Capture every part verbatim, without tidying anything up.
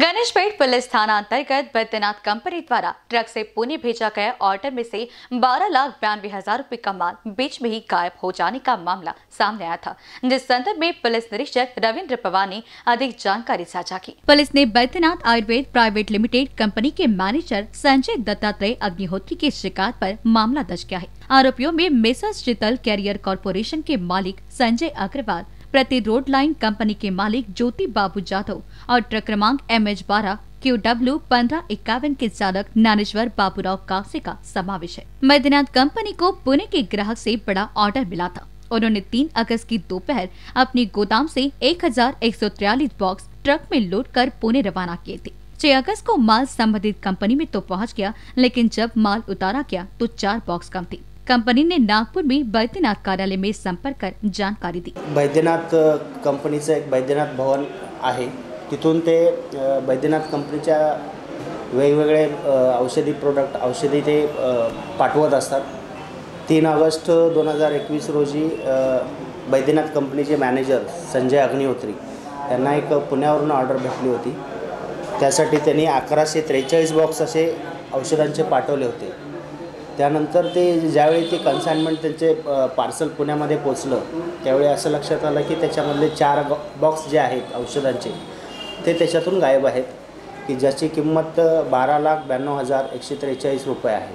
Ganeshpeth police थाना अंतर्गत Baidyanath company द्वारा ट्रक से पुणे भेजा गया ऑर्डर में से बारह लाख बयानवे हजार रूपए का माल बीच में ही गायब हो जाने का मामला सामने आया था, जिस संदर्भ में पुलिस निरीक्षक रविंद्र पवानी अधिक जानकारी साझा की। पुलिस ने Baidyanath Ayurved private limited company के मैनेजर संजय दत्तात्रेय अग्निहोत्री की शिकायत पर मामला दर्ज किया है। आरोपियों में मिसर शीतल कैरियर कारपोरेशन के मालिक संजय अग्रवाल, प्रति रोडलाइन कंपनी के मालिक ज्योति बाबू जाधव और ट्रक क्रमांक एम एच बारह क्यू डब्ल्यू पंद्रह इक्यावन के चालक ज्ञानेश्वर बाबू राव कासे का समावेश है। बैद्यनाथ कंपनी को पुणे के ग्राहक से बड़ा ऑर्डर मिला था। उन्होंने तीन अगस्त की दोपहर अपने गोदाम से एक हजार एक सौ तिरालीस बॉक्स ट्रक में लोड कर पुणे रवाना किए थे। छह अगस्त को माल संबंधित कंपनी में तो पहुँच गया, लेकिन जब माल उतारा गया तो चार बॉक्स कम थे। कंपनी ने नागपुर में बैद्यनाथ कार्यालय में संपर्क कर जानकारी दी। बैद्यनाथ कंपनीचं एक बैद्यनाथ भवन आहे, तिथून ते बैद्यनाथ कंपनीच्या वेगवेगळे औषधी प्रोडक्ट औषधी ते पाठवत असतात। तीन ऑगस्ट दोन हजार एकवीस रोजी बैद्यनाथ कंपनीचे मॅनेजर संजय अग्निहोत्री यांना एक पुण्यावरून ऑर्डर भेटली होती। त्यासाठी त्यांनी अकराशे त्रेचाळीस बॉक्स असे औषधांचे पाठवले होते। त्यानंतर ते ज्यावेळी ते कन्साइनमेंट त्यांचे पार्सल पुण्यामध्ये पोचलं त्यावेळी असं लक्षात आलं की त्याच्यामधले चार बॉक्स जे आहेत औषधांचे ते त्याच्यातून गायब आहेत, की ज्याची किंमत बारा लाख ब्याण्णव हजार एकशे त्रेचाळीस रुपये आहे।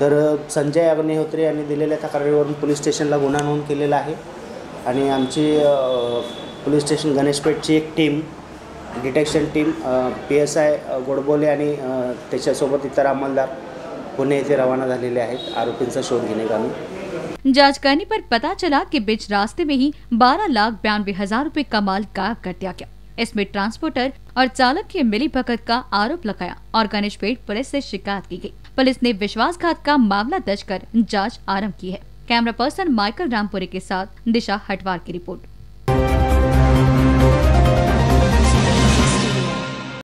तर संजय अग्निहोत्री यांनी दिलेल्या तक्रारीवरून पोलीस स्टेशनला गुन्हा नोंद केलेला आहे आणि आमची पोलीस स्टेशन गणेशपेठची एक team, detection team, P S I Godbole आणि त्याच्यासोबत इतर अंमलदार पुणे से रवाना आरोपियों का शोध लेने का जांच करने पर पता चला कि बीच रास्ते में ही बारह लाख बयानवे हजार रूपए का माल गायब कर दिया गया। इसमें ट्रांसपोर्टर और चालक की मिलीभगत का आरोप लगाया और गणेशपेट पुलिस से शिकायत की गई। पुलिस ने विश्वासघात का मामला दर्ज कर जांच आरंभ की है। कैमरा पर्सन माइकल रामपुरी के साथ दिशा हटवार की रिपोर्ट।